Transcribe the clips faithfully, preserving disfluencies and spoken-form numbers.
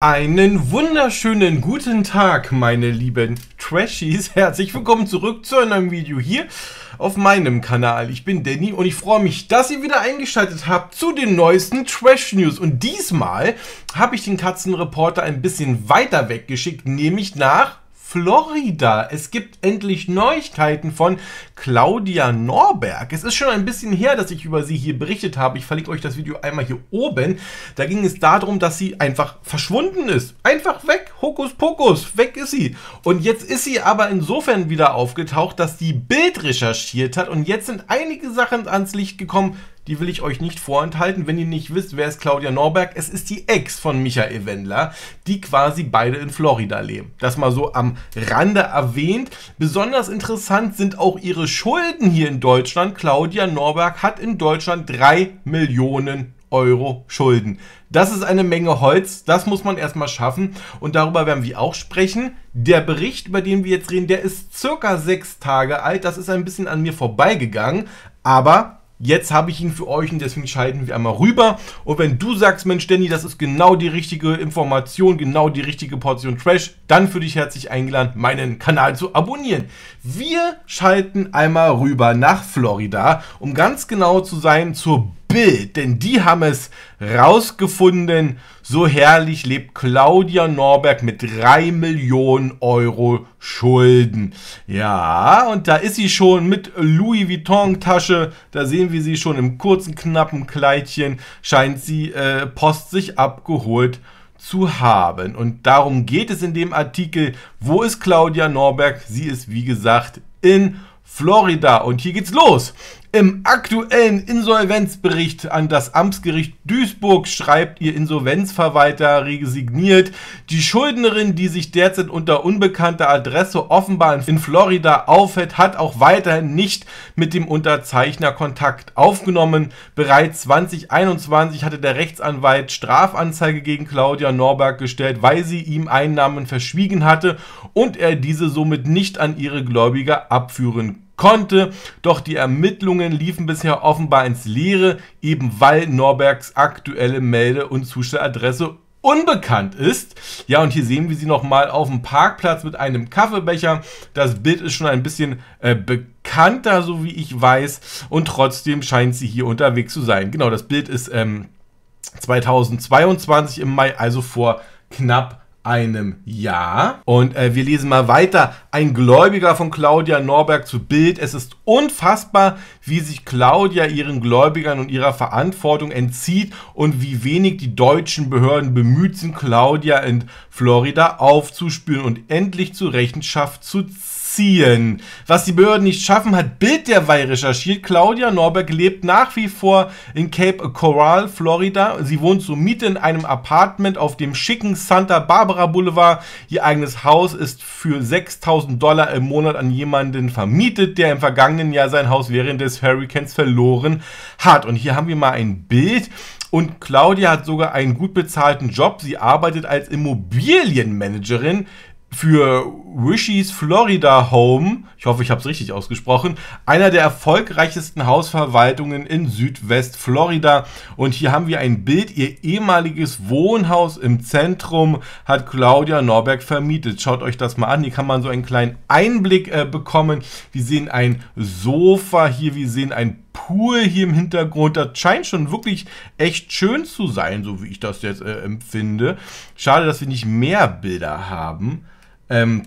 Einen wunderschönen guten Tag, meine lieben Trashies. Herzlich willkommen zurück zu einem Video hier auf meinem Kanal. Ich bin Danny und ich freue mich, dass ihr wieder eingeschaltet habt zu den neuesten Trash News. Und diesmal habe ich den Katzenreporter ein bisschen weiter weggeschickt, nämlich nach Florida. Es gibt endlich Neuigkeiten von Claudia Norberg. Es ist schon ein bisschen her, dass ich über sie hier berichtet habe. Ich verlinke euch das Video einmal hier oben. Da ging es darum, dass sie einfach verschwunden ist. Einfach weg. Hokus pokus. Weg ist sie. Und jetzt ist sie aber insofern wieder aufgetaucht, dass die Bild recherchiert hat. Und jetzt sind einige Sachen ans Licht gekommen, die will ich euch nicht vorenthalten. Wenn ihr nicht wisst, wer ist Claudia Norberg, es ist die Ex von Michael Wendler, die quasi beide in Florida leben. Das mal so am Rande erwähnt. Besonders interessant sind auch ihre Schulden hier in Deutschland. Claudia Norberg hat in Deutschland drei Millionen Euro Schulden. Das ist eine Menge Holz, das muss man erstmal schaffen und darüber werden wir auch sprechen. Der Bericht, über den wir jetzt reden, der ist circa sechs Tage alt. Das ist ein bisschen an mir vorbeigegangen, aber jetzt habe ich ihn für euch und deswegen schalten wir einmal rüber. Und wenn du sagst, Mensch Danny, das ist genau die richtige Information, genau die richtige Portion Trash, dann für dich herzlich eingeladen, meinen Kanal zu abonnieren. Wir schalten einmal rüber nach Florida, um ganz genau zu sein, zur Bild, denn die haben es rausgefunden, so herrlich lebt Claudia Norberg mit drei Millionen Euro Schulden. Ja, und da ist sie schon mit Louis Vuitton Tasche, da sehen wir sie schon im kurzen, knappen Kleidchen, scheint sie äh, Post sich abgeholt zu haben. Und darum geht es in dem Artikel, wo ist Claudia Norberg? Sie ist, wie gesagt, in Florida und hier geht's los. Im aktuellen Insolvenzbericht an das Amtsgericht Duisburg schreibt ihr Insolvenzverwalter resigniert, die Schuldnerin, die sich derzeit unter unbekannter Adresse offenbar in Florida aufhält, hat auch weiterhin nicht mit dem Unterzeichner Kontakt aufgenommen. Bereits zweitausendeinundzwanzig hatte der Rechtsanwalt Strafanzeige gegen Claudia Norberg gestellt, weil sie ihm Einnahmen verschwiegen hatte und er diese somit nicht an ihre Gläubiger abführen konnte. konnte, doch die Ermittlungen liefen bisher offenbar ins Leere, eben weil Norbergs aktuelle Melde- und Zustelladresse unbekannt ist. Ja, und hier sehen wir sie nochmal auf dem Parkplatz mit einem Kaffeebecher. Das Bild ist schon ein bisschen äh, bekannter, so wie ich weiß, und trotzdem scheint sie hier unterwegs zu sein. Genau, das Bild ist ähm, zweitausendzweiundzwanzig im Mai, also vor knapp einem Jahr. Und äh, wir lesen mal weiter. Ein Gläubiger von Claudia Norberg zu Bild. Es ist unfassbar, wie sich Claudia ihren Gläubigern und ihrer Verantwortung entzieht und wie wenig die deutschen Behörden bemüht sind, Claudia in Florida aufzuspüren und endlich zur Rechenschaft zu ziehen. Was die Behörden nicht schaffen, hat Bild derweil recherchiert. Claudia Norberg lebt nach wie vor in Cape Coral, Florida. Sie wohnt zur Miete in einem Apartment auf dem schicken Santa Barbara Boulevard. Ihr eigenes Haus ist für sechstausend Dollar im Monat an jemanden vermietet, der im vergangenen Jahr sein Haus während des Hurrikans verloren hat. Und hier haben wir mal ein Bild. Und Claudia hat sogar einen gut bezahlten Job. Sie arbeitet als Immobilienmanagerin für Wishy's Florida Home, ich hoffe, ich habe es richtig ausgesprochen, einer der erfolgreichsten Hausverwaltungen in Südwestflorida. Und hier haben wir ein Bild, ihr ehemaliges Wohnhaus im Zentrum hat Claudia Norberg vermietet. Schaut euch das mal an, hier kann man so einen kleinen Einblick äh, bekommen. Wir sehen ein Sofa hier, wir sehen ein Pool hier im Hintergrund, das scheint schon wirklich echt schön zu sein, so wie ich das jetzt äh, empfinde. Schade, dass wir nicht mehr Bilder haben. Ähm,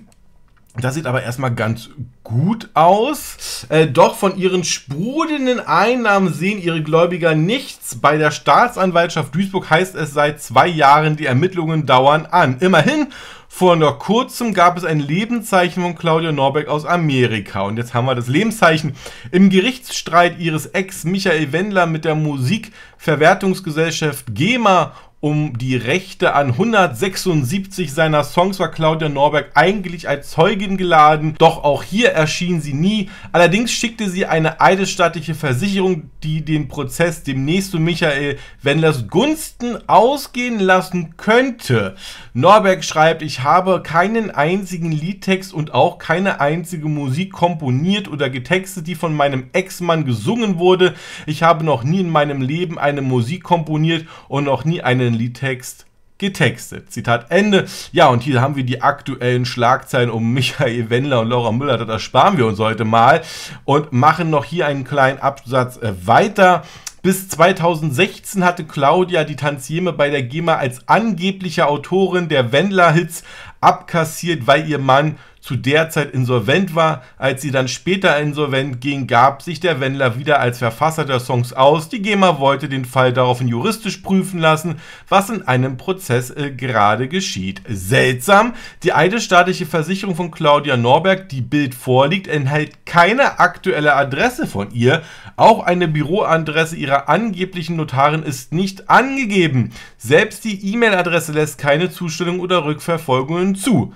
das sieht aber erstmal ganz gut aus. Äh, doch von ihren sprudelnden Einnahmen sehen ihre Gläubiger nichts. Bei der Staatsanwaltschaft Duisburg heißt es seit zwei Jahren, die Ermittlungen dauern an. Immerhin, vor noch kurzem gab es ein Lebenszeichen von Claudia Norberg aus Amerika. Und jetzt haben wir das Lebenszeichen. Im Gerichtsstreit ihres Ex Michael Wendler mit der Musikverwertungsgesellschaft GEMA um die Rechte an hundertsechsundsiebzig seiner Songs war Claudia Norberg eigentlich als Zeugin geladen, doch auch hier erschien sie nie. Allerdings schickte sie eine eidesstattliche Versicherung, die den Prozess demnächst zu Michael Wendlers Gunsten ausgehen lassen könnte. Norberg schreibt, ich habe keinen einzigen Liedtext und auch keine einzige Musik komponiert oder getextet, die von meinem Ex-Mann gesungen wurde. Ich habe noch nie in meinem Leben eine Musik komponiert und noch nie eine Liedtext getextet. Zitat Ende. Ja, und hier haben wir die aktuellen Schlagzeilen um Michael Wendler und Laura Müller. Das ersparen wir uns heute mal und machen noch hier einen kleinen Absatz weiter. Bis zweitausendsechzehn hatte Claudia die Tantieme bei der GEMA als angebliche Autorin der Wendler-Hits abkassiert, weil ihr Mann zu der Zeit insolvent war. Als sie dann später insolvent ging, gab sich der Wendler wieder als Verfasser der Songs aus. Die GEMA wollte den Fall daraufhin juristisch prüfen lassen, was in einem Prozess äh, gerade geschieht. Seltsam, die eidesstaatliche Versicherung von Claudia Norberg, die Bild vorliegt, enthält keine aktuelle Adresse von ihr. Auch eine Büroadresse ihrer angeblichen Notarin ist nicht angegeben. Selbst die E-Mail-Adresse lässt keine Zustellung oder Rückverfolgungen zu.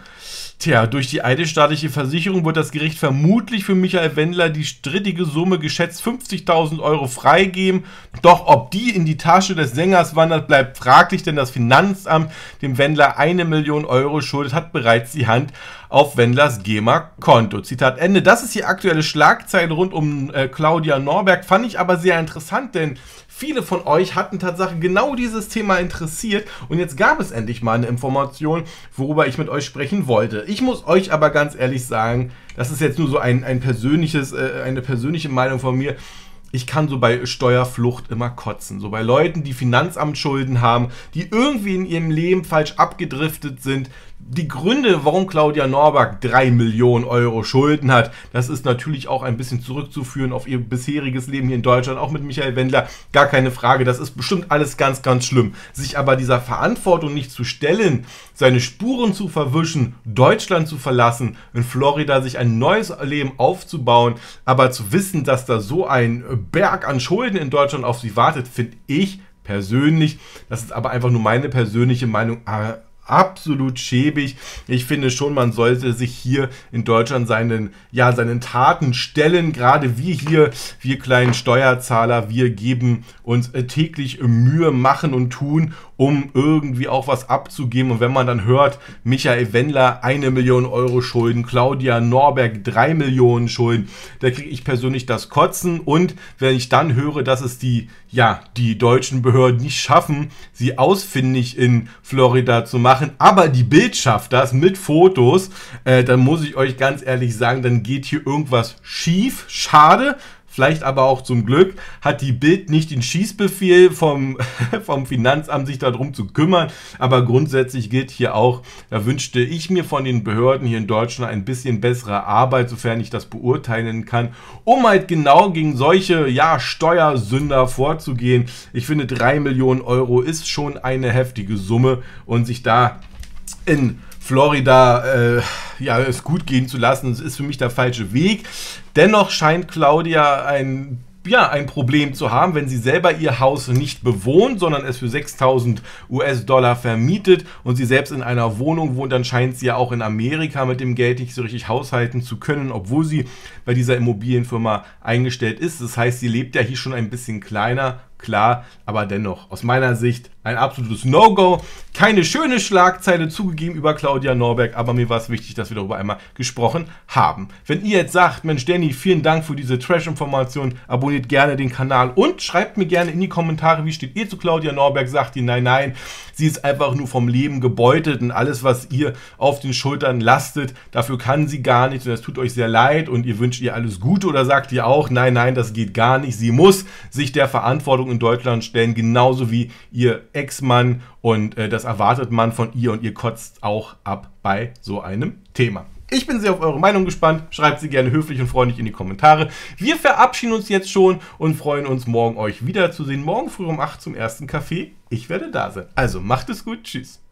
Tja, durch die eidesstaatliche Versicherung wird das Gericht vermutlich für Michael Wendler die strittige Summe geschätzt fünfzigtausend Euro freigeben. Doch ob die in die Tasche des Sängers wandert, bleibt fraglich, denn das Finanzamt, dem Wendler eine Million Euro schuldet, hat bereits die Hand auf Wendlers GEMA-Konto. Zitat Ende. Das ist die aktuelle Schlagzeile rund um äh, Claudia Norberg. Fand ich aber sehr interessant, denn viele von euch hatten tatsächlich genau dieses Thema interessiert und jetzt gab es endlich mal eine Information, worüber ich mit euch sprechen wollte. Ich muss euch aber ganz ehrlich sagen, das ist jetzt nur so ein, ein persönliches, äh, eine persönliche Meinung von mir. Ich kann so bei Steuerflucht immer kotzen. So bei Leuten, die Finanzamtsschulden haben, die irgendwie in ihrem Leben falsch abgedriftet sind. Die Gründe, warum Claudia Norberg drei Millionen Euro Schulden hat, das ist natürlich auch ein bisschen zurückzuführen auf ihr bisheriges Leben hier in Deutschland, auch mit Michael Wendler, gar keine Frage. Das ist bestimmt alles ganz, ganz schlimm. Sich aber dieser Verantwortung nicht zu stellen, seine Spuren zu verwischen, Deutschland zu verlassen, in Florida sich ein neues Leben aufzubauen, aber zu wissen, dass da so ein Berg an Schulden in Deutschland auf sie wartet, finde ich persönlich, das ist aber einfach nur meine persönliche Meinung, absolut schäbig. Ich finde schon, man sollte sich hier in Deutschland seinen, ja, seinen Taten stellen. Gerade wir hier, wir kleinen Steuerzahler, wir geben uns täglich Mühe, machen und tun, um irgendwie auch was abzugeben. Und wenn man dann hört, Michael Wendler eine Million Euro Schulden, Claudia Norberg drei Millionen Schulden, da kriege ich persönlich das Kotzen. Und wenn ich dann höre, dass es die, ja, die deutschen Behörden nicht schaffen, sie ausfindig in Florida zu machen, aber die Bild schafft das mit Fotos, äh, dann muss ich euch ganz ehrlich sagen, dann geht hier irgendwas schief. Schade, vielleicht aber auch zum Glück, hat die Bild nicht den Schießbefehl vom, vom Finanzamt, sich darum zu kümmern. Aber grundsätzlich gilt hier auch, da wünschte ich mir von den Behörden hier in Deutschland ein bisschen bessere Arbeit, sofern ich das beurteilen kann, um halt genau gegen solche, ja, Steuersünder vorzugehen. Ich finde, drei Millionen Euro ist schon eine heftige Summe und sich da in Florida, äh, ja, es gut gehen zu lassen, das ist für mich der falsche Weg. Dennoch scheint Claudia ein, ja, ein Problem zu haben, wenn sie selber ihr Haus nicht bewohnt, sondern es für sechstausend US-Dollar vermietet und sie selbst in einer Wohnung wohnt, dann scheint sie ja auch in Amerika mit dem Geld nicht so richtig haushalten zu können, obwohl sie bei dieser Immobilienfirma eingestellt ist. Das heißt, sie lebt ja hier schon ein bisschen kleiner. Klar, aber dennoch, aus meiner Sicht ein absolutes No-Go. Keine schöne Schlagzeile zugegeben über Claudia Norberg, aber mir war es wichtig, dass wir darüber einmal gesprochen haben. Wenn ihr jetzt sagt, Mensch Danny, vielen Dank für diese Trash-Information, abonniert gerne den Kanal und schreibt mir gerne in die Kommentare, wie steht ihr zu Claudia Norberg, sagt ihr nein, nein, sie ist einfach nur vom Leben gebeutelt und alles, was ihr auf den Schultern lastet, dafür kann sie gar nichts und das tut euch sehr leid und ihr wünscht ihr alles Gute oder sagt ihr auch, nein, nein, das geht gar nicht, sie muss sich der Verantwortung in Deutschland stellen, genauso wie ihr Ex-Mann und äh, das erwartet man von ihr und ihr kotzt auch ab bei so einem Thema. Ich bin sehr auf eure Meinung gespannt, schreibt sie gerne höflich und freundlich in die Kommentare. Wir verabschieden uns jetzt schon und freuen uns morgen euch wiederzusehen. Morgen früh um acht zum ersten Kaffee. Ich werde da sein. Also macht es gut, tschüss.